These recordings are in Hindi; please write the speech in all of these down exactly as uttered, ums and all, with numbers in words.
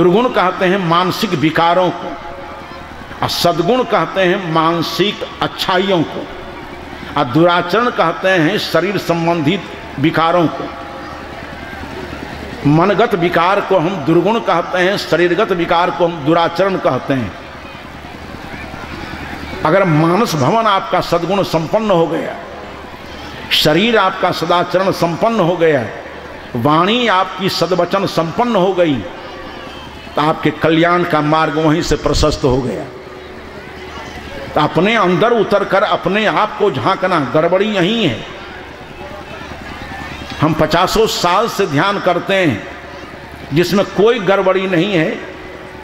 दुर्गुण कहते हैं मानसिक विकारों को और सद्गुण कहते हैं मानसिक अच्छाइयों को और दुराचरण कहते हैं शरीर संबंधित विकारों को। मनगत विकार को हम दुर्गुण कहते हैं, शरीरगत विकार को हम दुराचरण कहते हैं। अगर मानस भवन आपका सद्गुण संपन्न हो गया, शरीर आपका सदाचरण संपन्न हो गया, वाणी आपकी सद्वचन संपन्न हो गई, तो आपके कल्याण का मार्ग वहीं से प्रशस्त हो गया। तो अपने अंदर उतरकर अपने आप को झांकना, गड़बड़ी यही है। हम पचासों साल से ध्यान करते हैं जिसमें कोई गड़बड़ी नहीं है,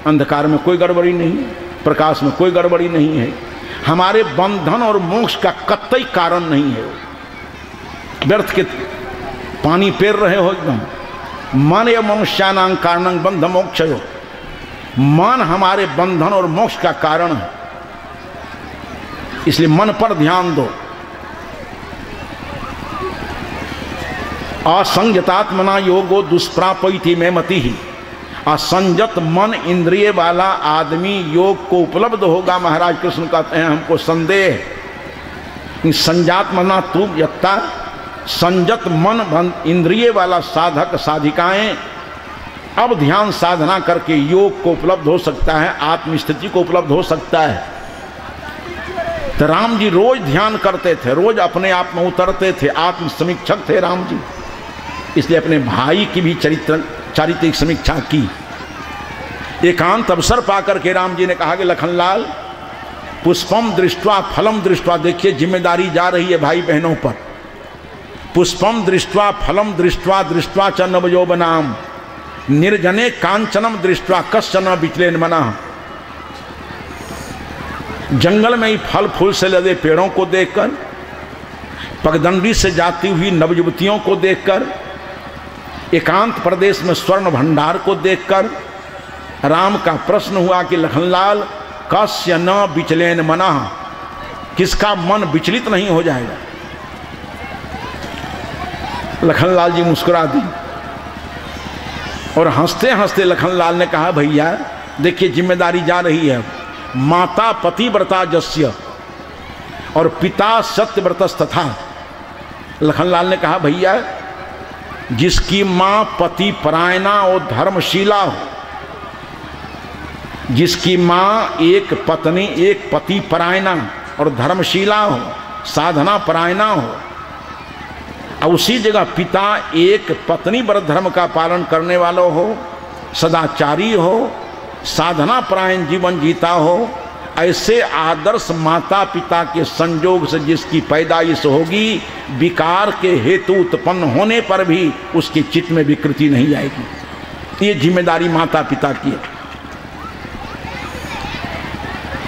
अंधकार में कोई गड़बड़ी नहीं है, प्रकाश में कोई गड़बड़ी नहीं है, हमारे बंधन और मोक्ष का कतई कारण नहीं है। व्यर्थ के पानी पेर रहे हो एकदम। मन या मनुष्यानां कारणं बंध मोक्षयो, मन हमारे बंधन और मोक्ष का कारण है, इसलिए मन पर ध्यान दो। असंजतात्मना योगो दुष्प्रापयति में मति ही, असंजत मन इंद्रिय वाला आदमी योग को उपलब्ध होगा। महाराज कृष्ण कहते हैं हमको संदेह, संजातमना तू यत्ता, संजत मन इंद्रिय वाला साधक साधिकाएं अब ध्यान साधना करके योग को उपलब्ध हो सकता है, आत्मस्थिति को उपलब्ध हो सकता है। तो राम जी रोज ध्यान करते थे, रोज अपने आप में उतरते थे, आत्मसमीक्षक थे राम जी, इसलिए अपने भाई की भी चरित्र चारित्रिक समीक्षा की। एकांत अवसर पाकर के राम जी ने कहा कि लखनलाल, पुष्पम दृष्ट्वा फलम दृष्ट्वा, देखिए जिम्मेदारी जा रही है भाई बहनों पर। पुष्पम दृष्ट्वा फलम दृष्ट्वा दृष्ट्वा च नवयौवनाम निर्जने कांचनम दृष्ट्वा कश्चन विचलेन मना। जंगल में ही फल फूल से लदे पेड़ों को देखकर, पगडंडी से जाती हुई नवयुवतियों को देखकर, एकांत प्रदेश में स्वर्ण भंडार को देखकर राम का प्रश्न हुआ कि लखनलाल, कस्य न विचलेन मना, किसका मन विचलित नहीं हो जाएगा। लखनलाल जी मुस्कुरा दी और हंसते हंसते लखनलाल ने कहा, भैया देखिए जिम्मेदारी जा रही है। माता पतिव्रता जस्य और पिता सत्यव्रतस्तथा। लखनलाल ने कहा, भैया जिसकी माँ पति परायणा और धर्मशीला हो, जिसकी माँ एक पत्नी एक पति परायणा और धर्मशीला हो, साधना परायणा हो, और उसी जगह पिता एक पत्नी व्रत धर्म का पालन करने वाला हो, सदाचारी हो, साधना परायण जीवन जीता हो, ऐसे आदर्श माता पिता के संयोग से जिसकी पैदाइश होगी, विकार के हेतु उत्पन्न होने पर भी उसके चित्त में विकृति नहीं आएगी। ये जिम्मेदारी माता पिता की है।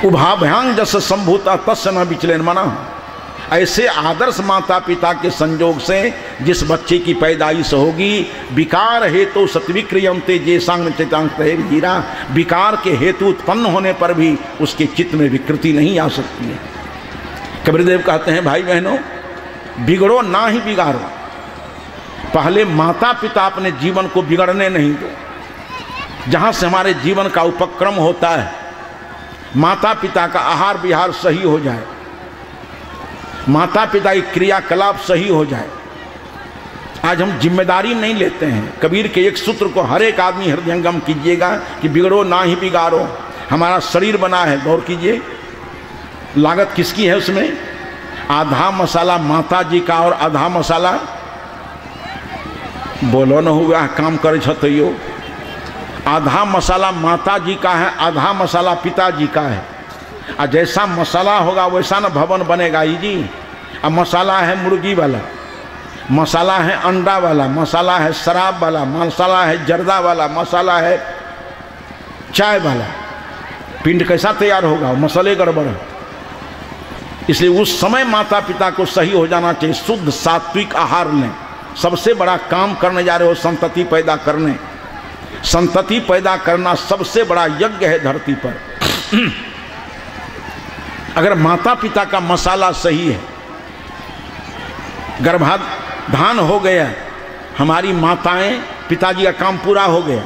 उभाभ्यांग जस संभूता तस्य न विचलेन मना, ऐसे आदर्श माता पिता के संयोग से जिस बच्चे की पैदाइश होगी, विकार हेतु सत्विक्रियंते जैसांग चेतांगते जीरा, विकार के हेतु उत्पन्न होने पर भी उसके चित्त में विकृति नहीं आ सकती है। कबीरदेव कहते हैं, भाई बहनों बिगड़ो ना ही बिगाड़ो, पहले माता पिता अपने जीवन को बिगड़ने नहीं दो। जहाँ से हमारे जीवन का उपक्रम होता है, माता पिता का आहार विहार सही हो जाए, माता पिता की क्रियाकलाप सही हो जाए। आज हम जिम्मेदारी नहीं लेते हैं। कबीर के एक सूत्र को हर एक आदमी हृदयंगम कीजिएगा कि बिगड़ो ना ही बिगाड़ो। हमारा शरीर बना है, गौर कीजिए, लागत किसकी है उसमें? आधा मसाला माता जी का और आधा मसाला बोलो न हुआ काम करे छो। आधा मसाला माता जी का है, आधा मसाला पिता जी का है। और जैसा मसाला होगा वैसा ना भवन बनेगा ही जी। अब मसाला है मुर्गी वाला, मसाला है अंडा वाला, मसाला है शराब वाला, मसाला है जर्दा वाला, मसाला है चाय वाला। पिंड कैसा तैयार होगा? मसाले गड़बड़ है। इसलिए उस समय माता पिता को सही हो जाना चाहिए। शुद्ध सात्विक आहार लें। सबसे बड़ा काम करने जा रहे हो, संतति पैदा करने। संतति पैदा करना सबसे बड़ा यज्ञ है धरती पर। अगर माता पिता का मसाला सही है, गर्भाधान हो गया, हमारी माताएं, पिताजी का काम पूरा हो गया,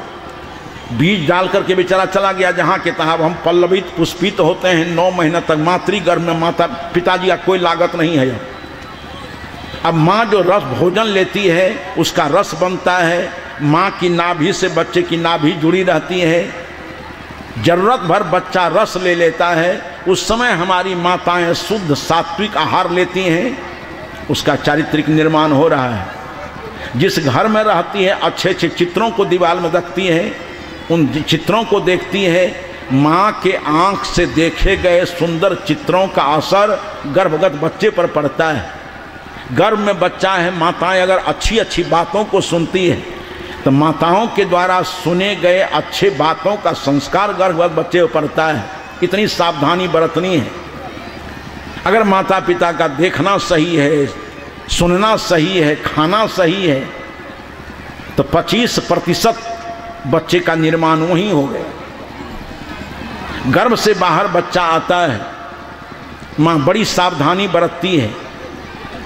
बीज डाल करके बेचारा चला गया जहाँ के तहाँ। हम पल्लवित पुष्पित होते हैं नौ महीने तक मातृगर्भ में, माता पिताजी का कोई लागत नहीं है। अब माँ जो रस भोजन लेती है उसका रस बनता है, माँ की नाभि से बच्चे की नाभि जुड़ी रहती है। जरूरत भर बच्चा रस ले लेता है, उस समय हमारी माताएं शुद्ध सात्विक आहार लेती हैं, उसका चारित्रिक निर्माण हो रहा है। जिस घर में रहती है अच्छे अच्छे चित्रों को दीवार में रखती हैं, उन चित्रों को देखती है। माँ के आँख से देखे गए सुंदर चित्रों का असर गर्भगत बच्चे पर पड़ता है। गर्भ में बच्चा है, माताएं अगर अच्छी अच्छी बातों को सुनती है तो माताओं के द्वारा सुने गए अच्छे बातों का संस्कार गर्भगत बच्चे पर पड़ता है। इतनी सावधानी बरतनी है। अगर माता पिता का देखना सही है, सुनना सही है, खाना सही है तो पच्चीस प्रतिशत बच्चे का निर्माण वहीं हो गया। गर्भ से बाहर बच्चा आता है, माँ बड़ी सावधानी बरतती है।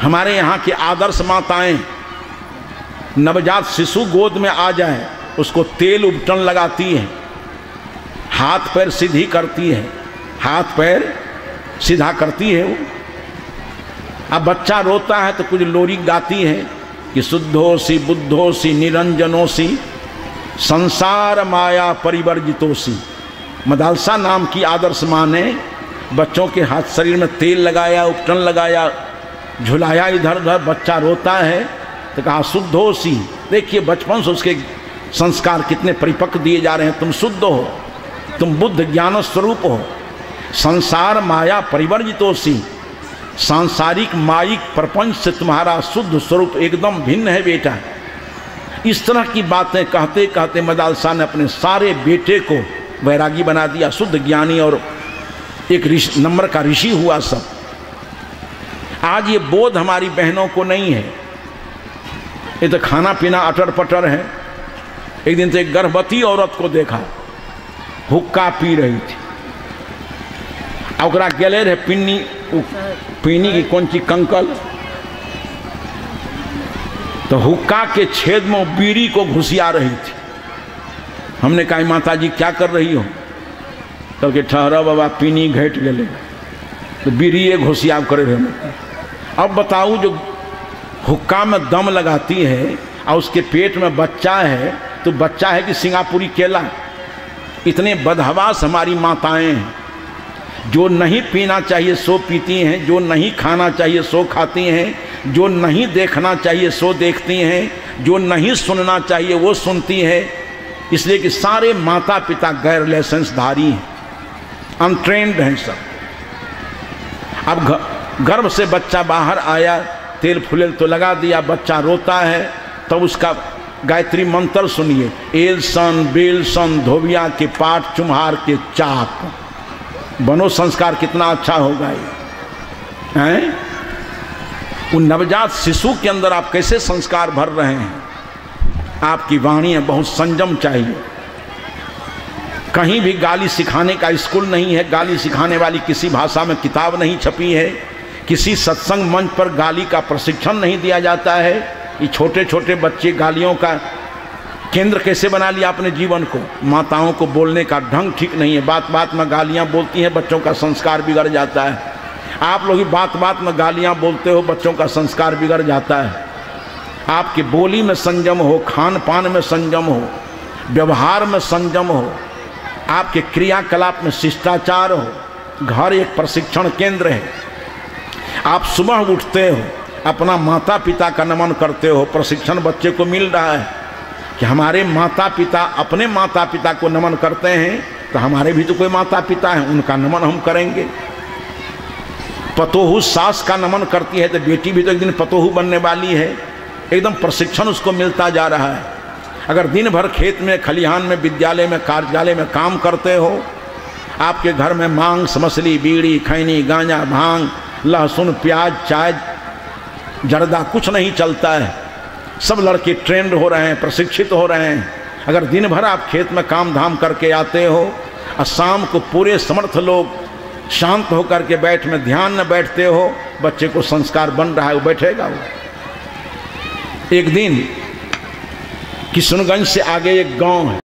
हमारे यहाँ की आदर्श माताएं नवजात शिशु गोद में आ जाए उसको तेल उपटन लगाती है, हाथ पैर सीधी करती है, हाथ पैर सीधा करती है वो। अब बच्चा रोता है तो कुछ लोरी गाती है कि शुद्धोसी बुद्धोसी निरंजनोसी संसार माया परिवर्जितोसी। मदालसा नाम की आदर्श माँ ने बच्चों के हाथ शरीर में तेल लगाया, उपटन लगाया, झुलाया इधर उधर। बच्चा रोता है तो कहा शुद्धोसी। देखिए बचपन से उसके संस्कार कितने परिपक्व दिए जा रहे हैं। तुम शुद्ध हो, तुम बुद्ध ज्ञान स्वरूप हो। संसार माया परिवर्जितोसी, सांसारिक मायिक प्रपंच से तुम्हारा शुद्ध स्वरूप एकदम भिन्न है बेटा। इस तरह की बातें कहते कहते मदालसा ने अपने सारे बेटे को वैरागी बना दिया, शुद्ध ज्ञानी और एक ऋषि नंबर का ऋषि हुआ सब। आज ये बोध हमारी बहनों को नहीं है। ये तो खाना पीना अटर पटर है। एक दिन तो एक गर्भवती औरत को देखा, हुक्का पी रही थी और गलेर है पिन्नी पीनी की कौन सी कंकल, तो हुक्का के छेद में बीड़ी को घुसिया रही थी। हमने कहा माता जी क्या कर रही हो, तब के ठहरा बाबा पीनी घट गए तो बीड़ी घुसिया करे रहे। अब बताऊ जो हुक्का में दम लगाती है और उसके पेट में बच्चा है तो बच्चा है कि सिंगापुरी केला। इतने बदहवास हमारी माताएं हैं। जो नहीं पीना चाहिए सो पीती हैं, जो नहीं खाना चाहिए सो खाती हैं, जो नहीं देखना चाहिए सो देखती हैं, जो नहीं सुनना चाहिए वो सुनती हैं। इसलिए कि सारे माता पिता गैर लाइसेंसधारी हैं, अनट्रेंड हैं सब। अब गर्भ से बच्चा बाहर आया, तेल फुलेल तो लगा दिया, बच्चा रोता है तब तो उसका गायत्री मंत्र सुनिए, एलसन बेलसन धोबिया के पाठ चुम्हार के चाक बनो। संस्कार कितना अच्छा होगा ये हैं। उन नवजात शिशु के अंदर आप कैसे संस्कार भर रहे हैं। आपकी वाणी है, बहुत संयम चाहिए। कहीं भी गाली सिखाने का स्कूल नहीं है, गाली सिखाने वाली किसी भाषा में किताब नहीं छपी है, किसी सत्संग मंच पर गाली का प्रशिक्षण नहीं दिया जाता है। ये छोटे छोटे बच्चे गालियों का केंद्र कैसे बना लिया अपने जीवन को। माताओं को बोलने का ढंग ठीक नहीं है, बात बात में गालियाँ बोलती हैं, बच्चों का संस्कार बिगड़ जाता है। आप लोग ही बात बात में गालियाँ बोलते हो, बच्चों का संस्कार बिगड़ जाता है। आपकी बोली में संयम हो, खान पान में संयम हो, व्यवहार में संयम हो, आपके क्रियाकलाप में शिष्टाचार हो। घर एक प्रशिक्षण केंद्र है। आप सुबह उठते हो, अपना माता पिता का नमन करते हो। प्रशिक्षण बच्चे को मिल रहा है कि हमारे माता पिता अपने माता पिता को नमन करते हैं तो हमारे भी तो कोई माता पिता हैं, उनका नमन हम करेंगे। पतोहू सास का नमन करती है तो बेटी भी तो एक दिन पतोहू बनने वाली है। एकदम प्रशिक्षण उसको मिलता जा रहा है। अगर दिन भर खेत में, खलिहान में, विद्यालय में, कार्यालय में काम करते हो, आपके घर में मांस मछली बीड़ी खैनी गांजा भांग लहसुन प्याज चाय जर्दा कुछ नहीं चलता है। सब लड़के ट्रेंड हो रहे हैं, प्रशिक्षित हो रहे हैं। अगर दिन भर आप खेत में काम धाम करके आते हो और शाम को पूरे समर्थ लोग शांत होकर के बैठ में ध्यान न बैठते हो, बच्चे को संस्कार बन रहा है, वो बैठेगा। वो एक दिन किशनगंज से आगे एक गांव है।